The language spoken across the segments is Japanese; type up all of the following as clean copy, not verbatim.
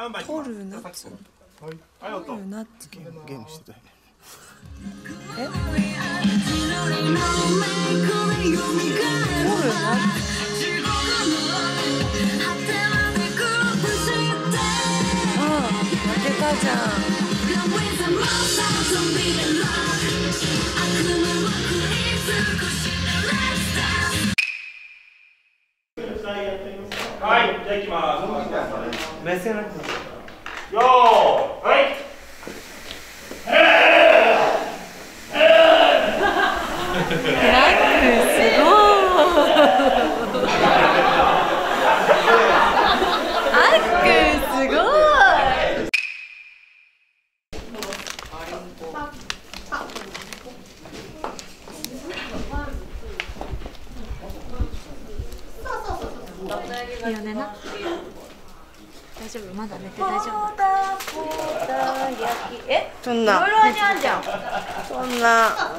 取るなっつうの。取るなっつうの。ゲームしてたよね。え？取るな。ああ、負けたじゃん。 はい、じゃあ行きます目線なくてよー、はい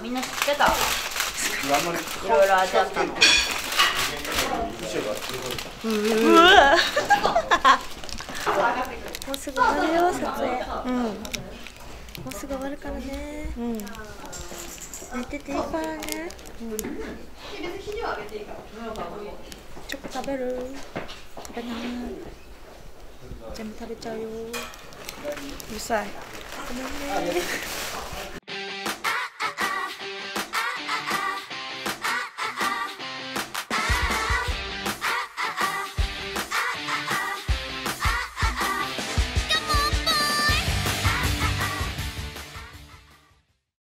みんな知ってた。いろいろ味わったの。うわ。もうすぐ終わるよ撮影。もうすぐ終わるからね。寝てていいからね。チョコ食べる？食べない。全部食べちゃうよ。うるさい。ごめんね。